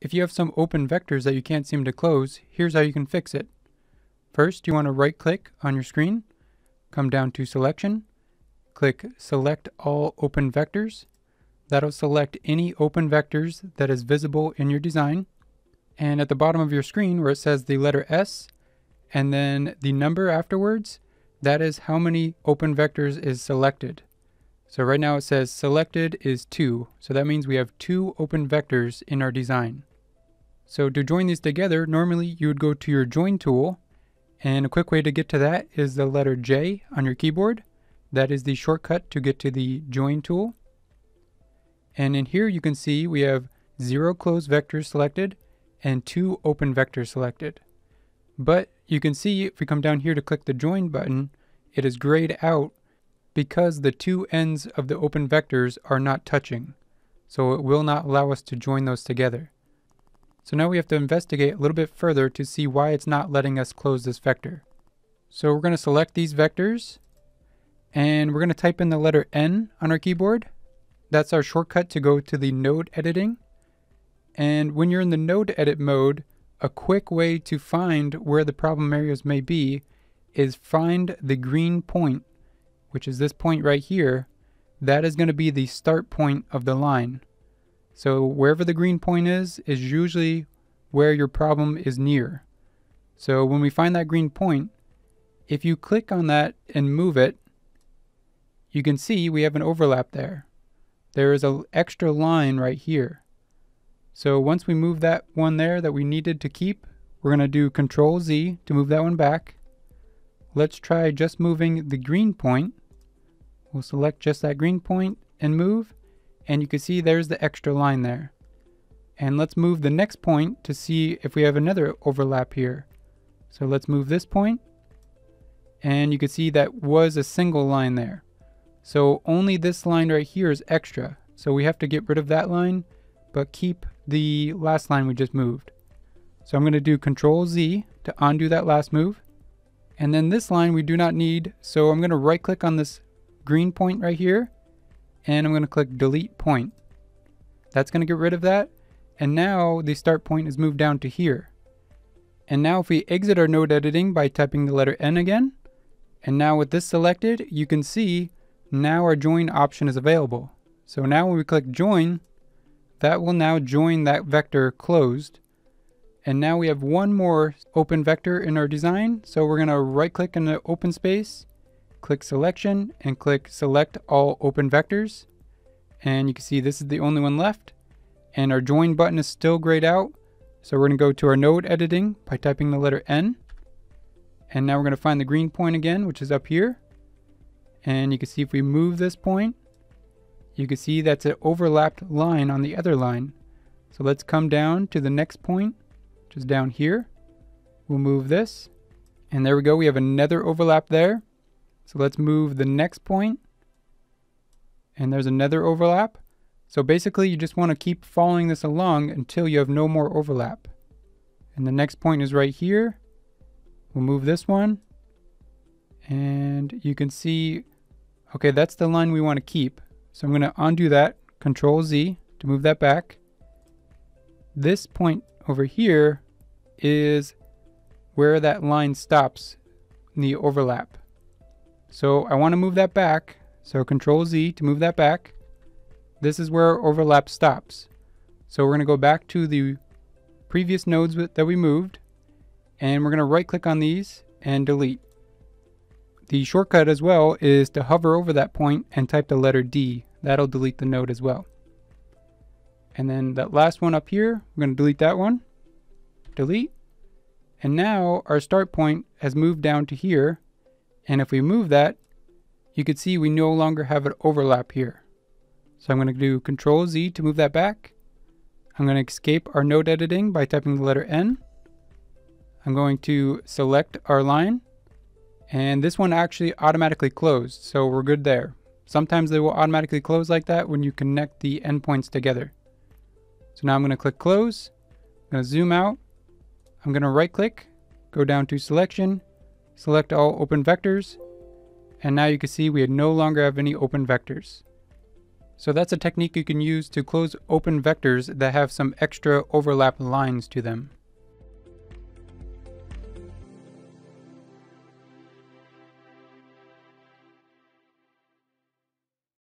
If you have some open vectors that you can't seem to close, here's how you can fix it. First, you want to right-click on your screen, come down to Selection, click Select All Open Vectors. That'll select any open vectors that is visible in your design. And at the bottom of your screen where it says the letter S and then the number afterwards, that is how many open vectors is selected. So right now it says selected is 2, so that means we have 2 open vectors in our design. So to join these together, normally you would go to your join tool, and a quick way to get to that is the letter J on your keyboard. That is the shortcut to get to the join tool. And in here you can see we have 0 closed vectors selected and 2 open vectors selected. But you can see if we come down here to click the join button, it is grayed out because the 2 ends of the open vectors are not touching, so it will not allow us to join those together. So now we have to investigate a little bit further to see why it's not letting us close this vector. So we're going to select these vectors, and we're going to type in the letter N on our keyboard. That's our shortcut to go to the node editing. And when you're in the node edit mode, a quick way to find where the problem areas may be is find the green point, which is this point right here. That is going to be the start point of the line. So wherever the green point is usually where your problem is near. So when we find that green point, if you click on that and move it, you can see we have an overlap there. There is an extra line right here. So once we move that one there that we needed to keep, we're going to do Control Z to move that one back. Let's try just moving the green point. We'll select just that green point and move, and you can see there's the extra line there. And let's move the next point to see if we have another overlap here. So let's move this point, and you can see that was a single line there. So only this line right here is extra, so we have to get rid of that line but keep the last line we just moved. So I'm going to do Control Z to undo that last move. And then this line we do not need, so I'm going to right click on this green point right here, and I'm going to click delete point. That's going to get rid of that, and now the start point is moved down to here. And now if we exit our node editing by typing the letter N again, and now with this selected, you can see now our join option is available. So now when we click join, that will now join that vector closed. And now we have one more open vector in our design, so we're going to right click in the open space, click selection, and click select all open vectors. And you can see this is the only one left, and our join button is still grayed out. So we're going to go to our node editing by typing the letter N, and now we're going to find the green point again, which is up here. And you can see if we move this point, you can see that's an overlapped line on the other line. So let's come down to the next point, which is down here. We'll move this, and there we go. We have another overlap there. So let's move the next point, and there's another overlap. So basically you just want to keep following this along until you have no more overlap. And the next point is right here. We'll move this one, and you can see, okay, that's the line we want to keep. So I'm going to undo that, Control Z to move that back. This point over here is where that line stops in the overlap. So I want to move that back. So Control Z to move that back. This is where our overlap stops. So we're going to go back to the previous nodes that we moved, and we're going to right click on these and delete. The shortcut as well is to hover over that point and type the letter D. That'll delete the node as well. And then that last one up here, we're going to delete that one. Delete. And now our start point has moved down to here. And if we move that, you can see we no longer have an overlap here. So I'm going to do Control Z to move that back. I'm going to escape our node editing by typing the letter N. I'm going to select our line. And this one actually automatically closed, so we're good there. Sometimes they will automatically close like that when you connect the endpoints together. So now I'm going to click close. I'm going to zoom out. I'm going to right click, go down to selection, select all open vectors. And now you can see we no longer have any open vectors. So that's a technique you can use to close open vectors that have some extra overlap lines to them.